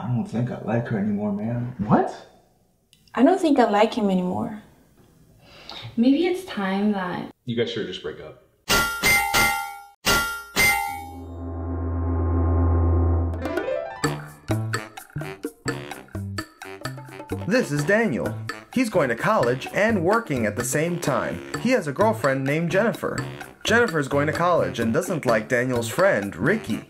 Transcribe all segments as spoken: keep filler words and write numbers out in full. I don't think I like her anymore, man. What? I don't think I like him anymore. Maybe it's time that... You guys should just break up. This is Daniel. He's going to college and working at the same time. He has a girlfriend named Jennifer. Jennifer's going to college and doesn't like Daniel's friend, Ricky.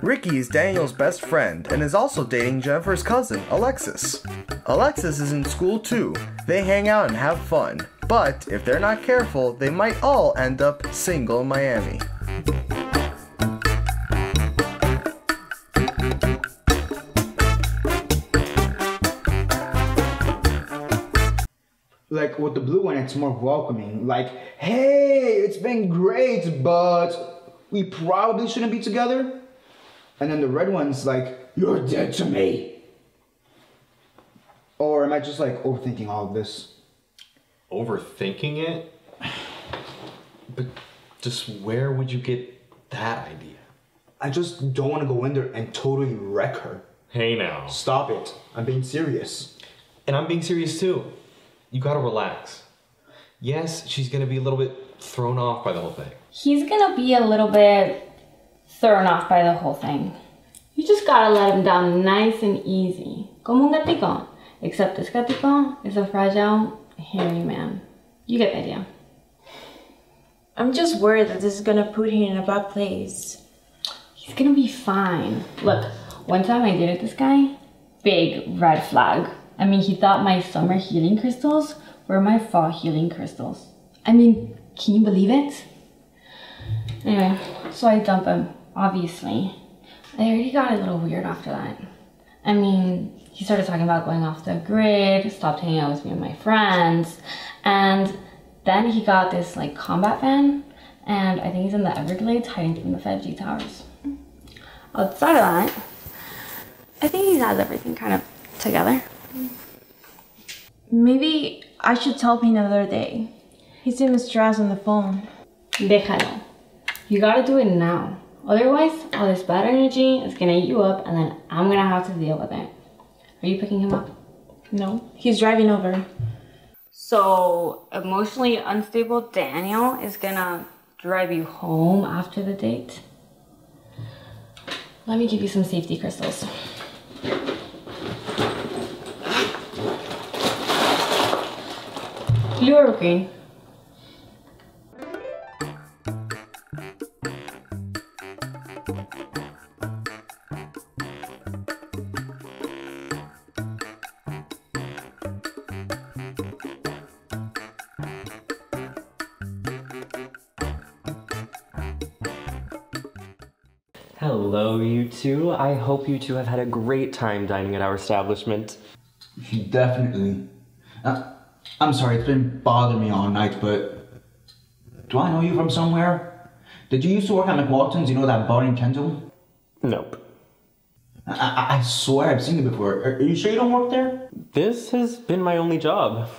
Ricky is Daniel's best friend and is also dating Jennifer's cousin, Alexis. Alexis is in school too. They hang out and have fun. But if they're not careful, they might all end up single in Miami. Like with the blue one, it's more welcoming. Like, hey, it's been great, but we probably shouldn't be together. And then the red one's like, you're dead to me. Or am I just like overthinking all of this? Overthinking it? But just where would you get that idea? I just don't want to go in there and totally wreck her. Hey now. Stop it. I'm being serious. And I'm being serious too. You gotta relax. Yes, she's gonna be a little bit thrown off by the whole thing. He's gonna be a little bit thrown off by the whole thing. You just gotta let him down nice and easy. Como un gatito. Except this gatito is a fragile, hairy man. You get the idea. I'm just worried that this is gonna put him in a bad place. He's gonna be fine. Look, one time I dated this guy, big red flag. I mean, he thought my summer healing crystals were my fall healing crystals. I mean, can you believe it? Anyway, so I dump him, obviously. I already got a little weird after that. I mean, he started talking about going off the grid, stopped hanging out with me and my friends, and then he got this like combat van, and I think he's in the Everglades hiding from the five G towers. Outside of that, I think he has everything kind of together. Maybe I should tell him another day. He's in distress on the phone. Déjalo. You gotta do it now. Otherwise, all this bad energy is gonna eat you up and then I'm gonna have to deal with it. Are you picking him up? No, he's driving over. So, emotionally unstable Daniel is gonna drive you home after the date? Let me give you some safety crystals. Blue or green? Hello, you two. I hope you two have had a great time dining at our establishment. Definitely. Uh I'm sorry, it's been bothering me all night, but do I know you from somewhere? Did you used to work at McWalton's, you know, that bar in Kendall? Nope. I, I, I swear I've seen you before. Are, are you sure you don't work there? This has been my only job.